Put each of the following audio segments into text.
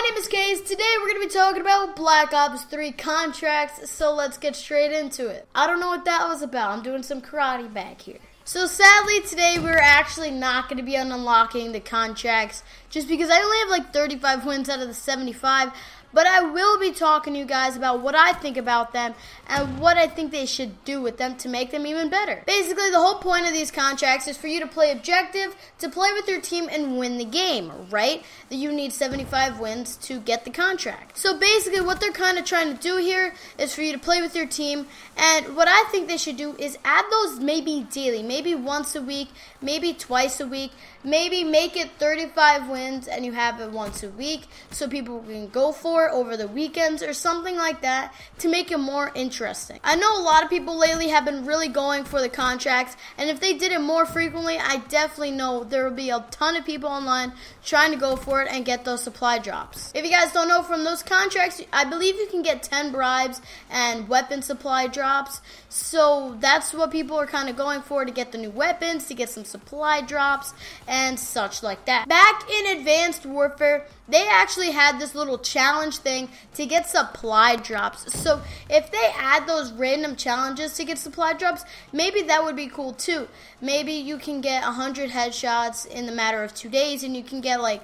My name is Case. Today we're going to be talking about Black Ops 3 contracts, so let's get straight into it. I don't know what that was about. I'm doing some karate back here. So sadly today we're actually not going to be unlocking the contracts just because I only have like 35 wins out of the 75, but I will be talking to you guys about what I think about them and what I think they should do with them to make them even better. Basically, the whole point of these contracts is for you to play objective, to play with your team and win the game, right? You need 75 wins to get the contract. So basically what they're kind of trying to do here is for you to play with your team, and what I think they should do is add those maybe daily, maybe once a week, maybe twice a week, maybe make it 35 wins and you have it once a week so people can go for over the weekends or something like that to make it more interesting. I know a lot of people lately have been really going for the contracts, and if they did it more frequently, I definitely know there will be a ton of people online trying to go for it and get those supply drops. If you guys don't know, from those contracts, I believe you can get 10 bribes and weapon supply drops, so that's what people are kind of going for, to get the new weapons, to get some supply drops and such like that. Back in Advanced Warfare, they actually had this little challenge thing to get supply drops, so if they add those random challenges to get supply drops, maybe that would be cool too. Maybe you can get 100 headshots in the matter of 2 days, and you can get like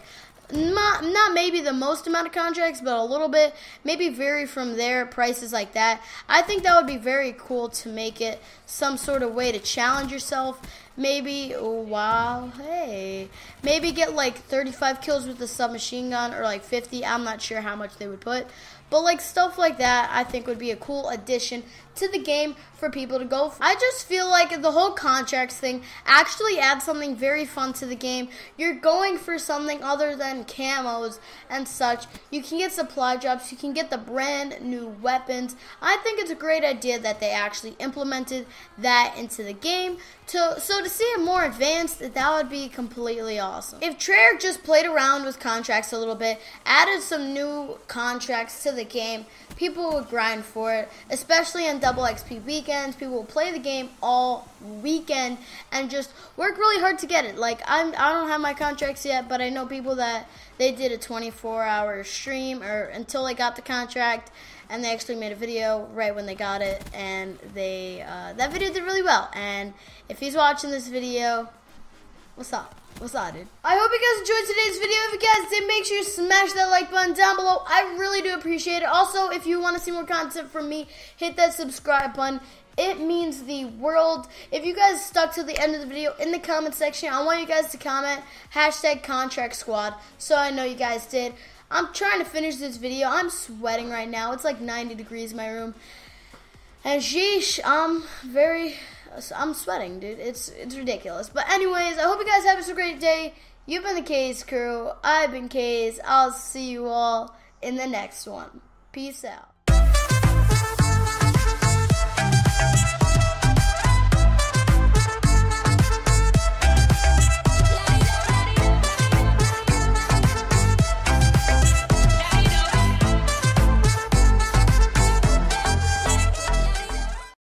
not maybe the most amount of contracts, but a little bit, maybe vary from there, prices like that. I think that would be very cool to make it some sort of way to challenge yourself. Maybe, oh, wow, hey, maybe get like 35 kills with the submachine gun, or like 50. I'm not sure how much they would put, but like stuff like that I think would be a cool addition to the game for people to go for. I just feel like the whole contracts thing actually adds something very fun to the game. You're going for something other than camos and such. You can get supply drops, you can get the brand new weapons. I think it's a great idea that they actually implemented that into the game. So to see it more advanced, that would be completely awesome. If Treyarch just played around with contracts a little bit, added some new contracts to the game, people would grind for it, especially in double XP weekends. People will play the game all weekend and just work really hard to get it. Like, I don't have my contracts yet, but I know people that they did a 24-hour stream or until they got the contract, and they actually made a video right when they got it, and they that video did really well. And if he's watching this video, what's up? What's up, dude? I hope you guys enjoyed today's video. If you guys did, make sure you smash that like button down below. I really do appreciate it. Also, if you want to see more content from me, hit that subscribe button. It means the world. If you guys stuck to the end of the video, in the comment section, I want you guys to comment #ContractSquad so I know you guys did. I'm trying to finish this video. I'm sweating right now. It's like 90 degrees in my room. And sheesh, I'm sweating, dude. It's ridiculous. But anyways, I hope you guys have a great day. You've been the K's crew. I've been K's. I'll see you all in the next one. Peace out.